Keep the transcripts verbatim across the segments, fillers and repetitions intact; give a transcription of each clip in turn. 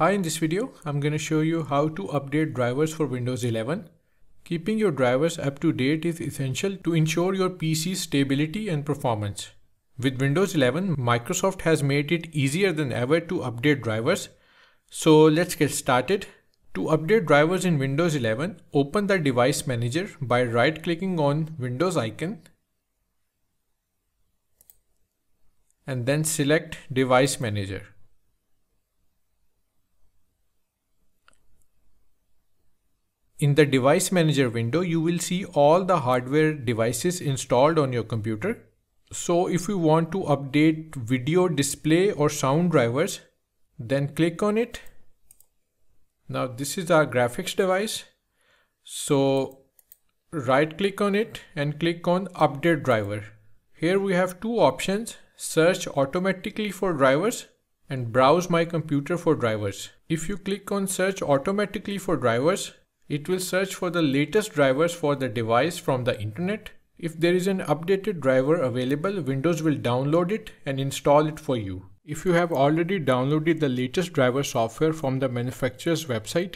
Hi, in this video, I'm going to show you how to update drivers for Windows eleven. Keeping your drivers up to date is essential to ensure your P C's stability and performance. With Windows eleven, Microsoft has made it easier than ever to update drivers. So let's get started. To update drivers in Windows eleven, open the Device Manager by right-clicking on Windows icon and then select Device Manager. In the Device Manager window, you will see all the hardware devices installed on your computer. So if you want to update video, display or sound drivers, then click on it. Now this is our graphics device. So right click on it and click on Update Driver. Here we have two options: search automatically for drivers and browse my computer for drivers. If you click on search automatically for drivers, it will search for the latest drivers for the device from the internet. If there is an updated driver available, Windows will download it and install it for you. If you have already downloaded the latest driver software from the manufacturer's website,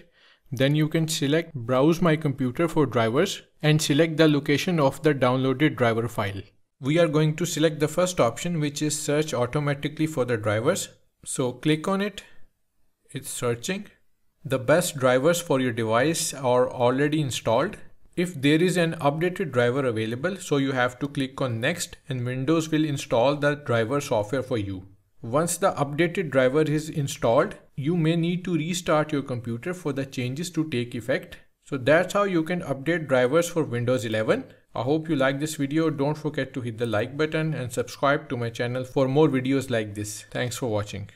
then you can select Browse My Computer for Drivers and select the location of the downloaded driver file. We are going to select the first option, which is search automatically for the drivers. So click on it. It's searching. The best drivers for your device are already installed. If there is an updated driver available, so you have to click on next and Windows will install the driver software for you. Once the updated driver is installed, you may need to restart your computer for the changes to take effect. So that's how you can update drivers for Windows eleven. I hope you like this video. Don't forget to hit the like button and subscribe to my channel for more videos like this. Thanks for watching.